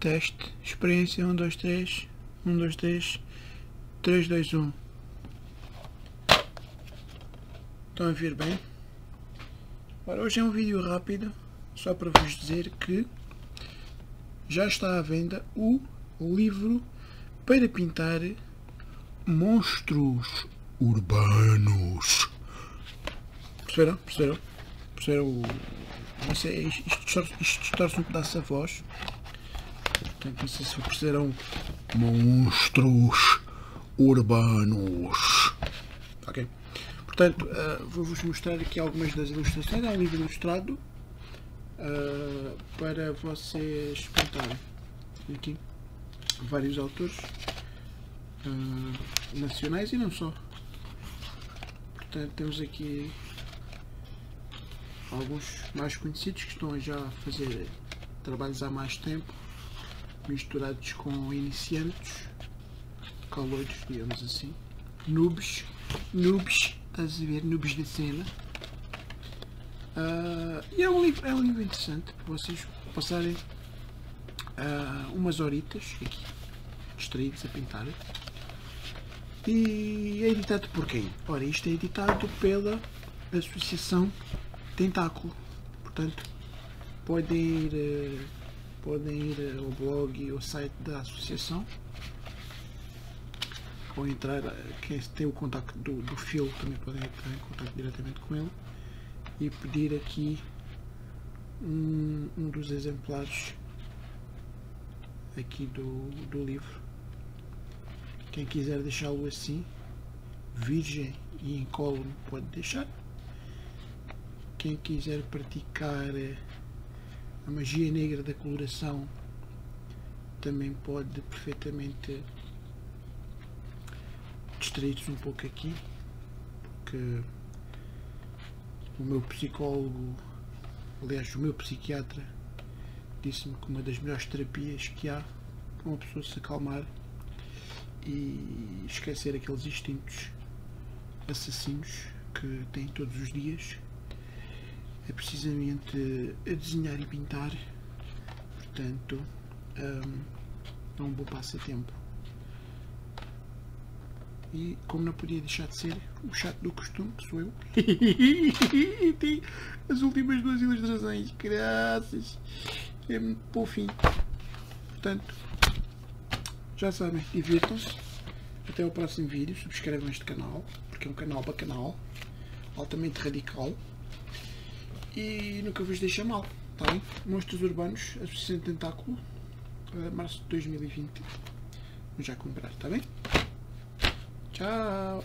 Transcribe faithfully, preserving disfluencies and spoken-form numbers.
Teste, experiência um, dois, três, um, dois, três, três, dois, um. Estão a vir bem? Ora, hoje é um vídeo rápido, só para vos dizer que já está à venda o livro para pintar Monstros Urbanos. Perceberam? Perceberam? Perceberam o... Não sei, isto distorce um pedaço da voz. Portanto, não sei se perceberam. Monstros Urbanos. Ok. Portanto, uh, vou-vos mostrar aqui algumas das ilustrações. É um livro ilustrado uh, para vocês pintarem. Aqui, vários autores uh, nacionais e não só. Portanto, temos aqui alguns mais conhecidos que estão já a fazer trabalhos há mais tempo, misturados com iniciantes, calouros, digamos assim, noobs, noobs, estás a ver, noobs da cena. Uh, e é um, livro, é um livro interessante para vocês passarem uh, umas horitas aqui, distraídos a pintar. E é editado por quem? Ora, isto é editado pela Associação Tentáculo. Portanto, podem ir, podem ir ao blog e ao site da associação, ou entrar, quem tem o contacto do, do Phil também podem entrar em contacto diretamente com ele e pedir aqui um, um dos exemplares aqui do, do livro. Quem quiser deixá-lo assim, virgem e incólume, pode deixar. Quem quiser praticar a magia negra da coloração, também pode perfeitamente. Distrair-se um pouco aqui, porque o meu psicólogo, aliás, o meu psiquiatra, disse-me que uma das melhores terapias que há para uma pessoa se acalmar e esquecer aqueles instintos assassinos que tem todos os dias é precisamente a desenhar e pintar. Portanto, é um bom passatempo. E como não podia deixar de ser o chato do costume, que sou eu, tem as últimas duas ilustrações, graças, é muito fofinho. Portanto, já sabem, divirtam-se, até ao próximo vídeo, subscrevam este canal, porque é um canal bacanal, altamente radical, e nunca vos deixa mal, tá bem? Monstros Urbanos, Associação Tentáculo, março de dois mil e vinte, vamos já comprar, tá bem? Tchau!